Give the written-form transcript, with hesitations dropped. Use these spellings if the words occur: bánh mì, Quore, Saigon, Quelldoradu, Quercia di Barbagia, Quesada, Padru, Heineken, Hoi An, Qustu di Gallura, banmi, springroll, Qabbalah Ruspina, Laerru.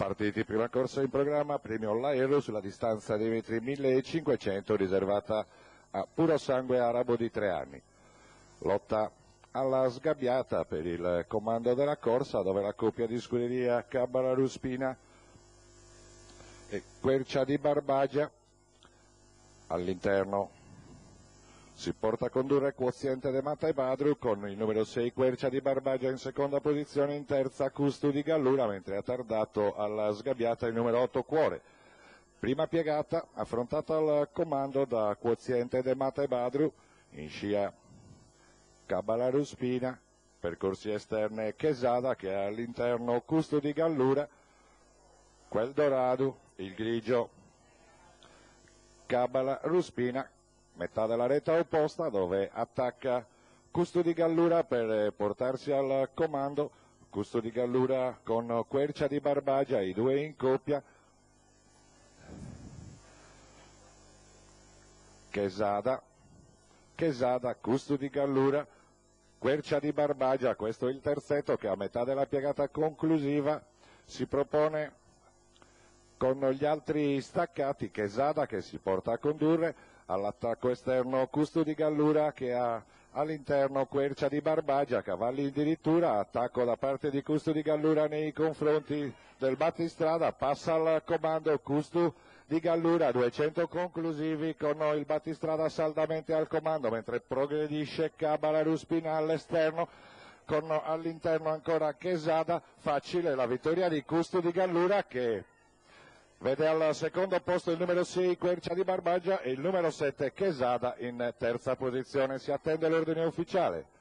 Partiti, prima corsa in programma, premio Laerru sulla distanza dei metri 1500 riservata a puro sangue arabo di 3 anni. Lotta alla sgabbiata per il comando della corsa, dove la coppia di scuderia Qabbalah Ruspina e Quercia di Barbagia all'interno si porta a condurre quoziente de Matta e Padru, con il numero 6 Quercia di Barbagia in seconda posizione, in terza Qustu di Gallura, mentre ha tardato alla sgabbiata il numero 8 Quore. Prima piegata, affrontata al comando da quoziente de Matta e Padru, in scia Qabbalah Ruspina, per corsie esterne Quesada, che ha all'interno Qustu di Gallura, Quelldoradu, il grigio Qabbalah Ruspina, metà della retta opposta, dove attacca Qustu di Gallura per portarsi al comando. Qustu di Gallura con Quercia di Barbagia, i due in coppia. Quesada, Qustu di Gallura, Quercia di Barbagia, questo è il terzetto che a metà della piegata conclusiva si propone con gli altri staccati. Quesada che si porta a condurre, all'attacco esterno Qustu di Gallura, che ha all'interno Quercia di Barbagia, cavalli addirittura, attacco da parte di Qustu di Gallura nei confronti del battistrada, passa al comando Qustu di Gallura, 200 conclusivi con il battistrada saldamente al comando, mentre progredisce Qabbalah Ruspina all'esterno, con all'interno ancora Quesada. Facile la vittoria di Qustu di Gallura, che vede al secondo posto il numero 6 Quercia di Barbagia e il numero 7 Quesada in terza posizione. Si attende l'ordine ufficiale.